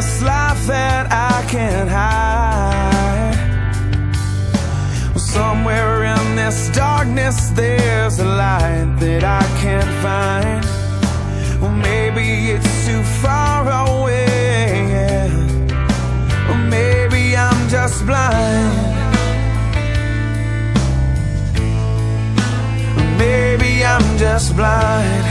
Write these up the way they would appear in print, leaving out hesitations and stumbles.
this life that I can't hide. Well, somewhere in this darkness there's a light that I can't find. Well, maybe it's too far away, yeah. Or maybe I'm just blind. Maybe I'm just blind.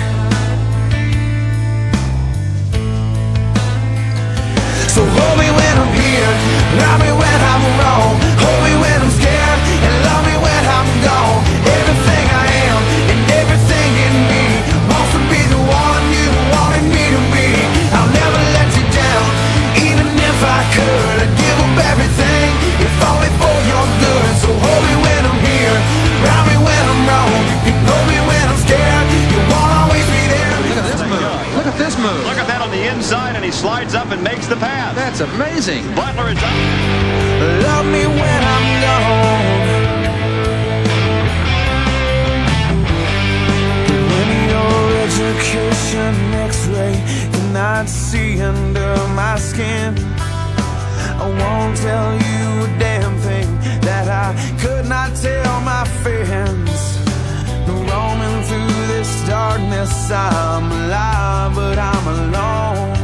So hold me when I'm here, love me when I'm wrong. Hold me when I'm scared, and love me when I'm gone. Everything I am, and everything in me wants to be the one you wanted me to be. I'll never let you down, even if I could. I'd give up everything, if only for your good. So hold me when I'm here, love me when I'm wrong. Move. Look at that on the inside, and he slides up and makes the pass. That's amazing. Butler is up. Love me when I'm gone. When your education x-ray cannot see under my skin, I won't tell you a damn thing that I could not tell my friends. Roaming through this darkness, I'm alive, but I'm alone.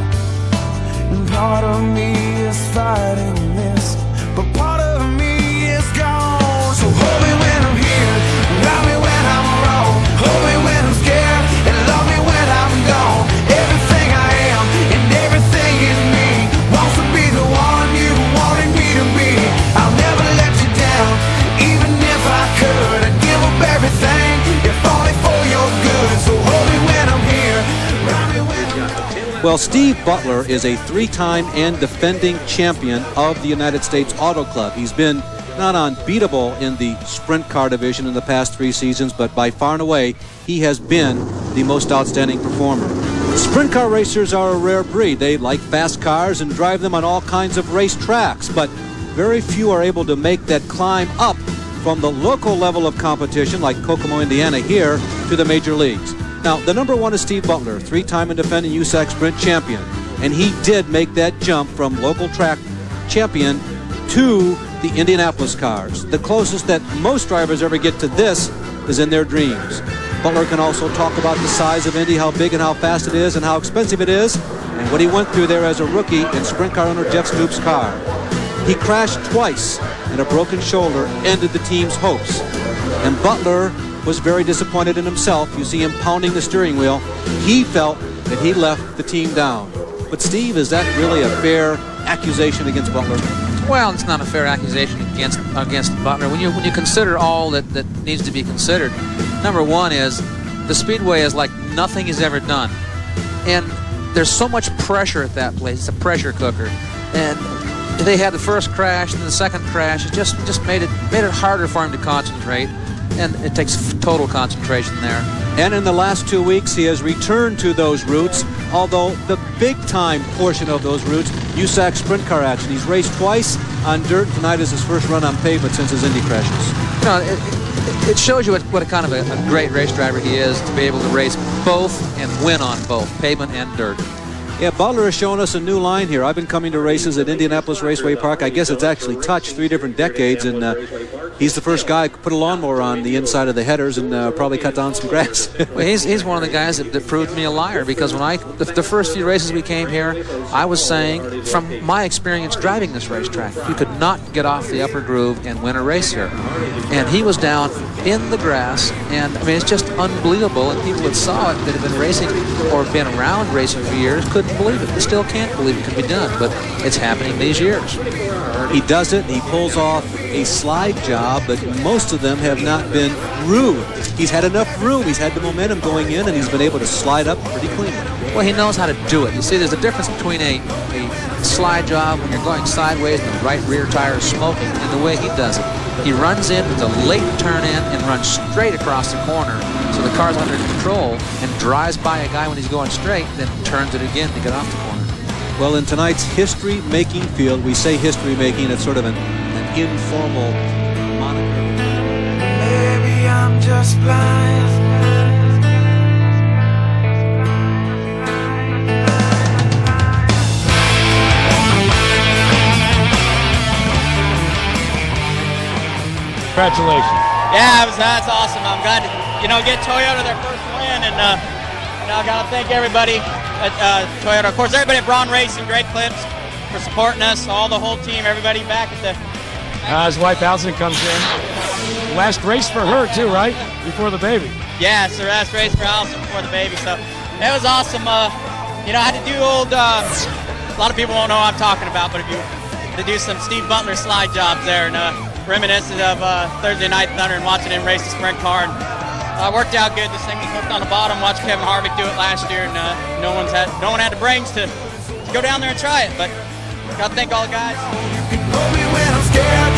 And part of me is fighting this, but part of me is gone. So hold me when I'm here, love me when I'm wrong. Hold me when I'm scared, and love me when I'm gone. Everything I am, and everything in me wants to be the one you wanted me to be. I'll never let you down, even if I could. I'd give up everything. Well, Steve Butler is a three-time and defending champion of the United States Auto Club. He's been not unbeatable in the sprint car division in the past three seasons, but by far and away, he has been the most outstanding performer. Sprint car racers are a rare breed. They like fast cars and drive them on all kinds of race tracks, but very few are able to make that climb up from the local level of competition, like Kokomo, Indiana, here to the major leagues. Now, the number one is Steve Butler, three-time and defending USAC Sprint champion. And he did make that jump from local track champion to the Indianapolis cars. The closest that most drivers ever get to this is in their dreams. Butler can also talk about the size of Indy, how big and how fast it is, and how expensive it is, and what he went through there as a rookie in sprint car owner Jeff Stoops' car. He crashed twice, and a broken shoulder ended the team's hopes. And Butler was very disappointed in himself. You see him pounding the steering wheel. He felt that he left the team down. But Steve, is that really a fair accusation against Butler? Well, it's not a fair accusation against Butler. When you consider all that needs to be considered, number one is the Speedway is like nothing he's ever done. And there's so much pressure at that place. It's a pressure cooker. And they had the first crash and the second crash. It just made it harder for him to concentrate. And it takes total concentration there. And in the last 2 weeks, he has returned to those routes, although the big-time portion of those routes, USAC sprint car action. He's raced twice on dirt. Tonight is his first run on pavement since his Indy crashes. You know, it shows you what a kind of a great race driver he is to be able to race both and win on both, pavement and dirt. Yeah, Butler has shown us a new line here. I've been coming to races at Indianapolis Raceway Park. I guess it's actually touched three different decades, and he's the first guy to put a lawnmower on the inside of the headers and probably cut down some grass. Well, he's one of the guys that proved me a liar, because when the first few races we came here, I was saying, from my experience driving this racetrack, you could not get off the upper groove and win a race here. And he was down in the grass, and I mean, it's just unbelievable. And people that saw it, that have been racing or been around racing for years, couldn't believe it. They still can't believe it can be done, but it's happening these years. He does it. He pulls off a slide job, but most of them have not been rude. He's had enough room. He's had the momentum going in, and he's been able to slide up pretty clean. Well, he knows how to do it. You see, there's a difference between a slide job when you're going sideways and the right rear tire is smoking, and the way he does it. He runs in with a late turn in and runs straight across the corner, so the car's under control, and drives by a guy when he's going straight, then turns it again to get off the corner. Well, in tonight's history-making field, we say history-making, it's sort of an informal moniker. Maybe I'm just blind. Congratulations. Yeah, that's awesome. I'm glad to, get Toyota their first win, and I gotta thank everybody at Toyota, of course, everybody at Braun Racing, Great Clips, for supporting us, all the whole team, everybody back at the. His wife Allison comes in. Last race for her too, right? Before the baby. Yeah, it's the last race for Allison before the baby. So that was awesome. I had to do old. A lot of people won't know what I'm talking about, but if you had to do some Steve Butler slide jobs there, and reminiscent of Thursday Night Thunder and watching him race the sprint car. And, worked out good. This thing was hooked on the bottom. Watched Kevin Harvick do it last year, and no one had the brains to go down there and try it. But gotta thank all the guys.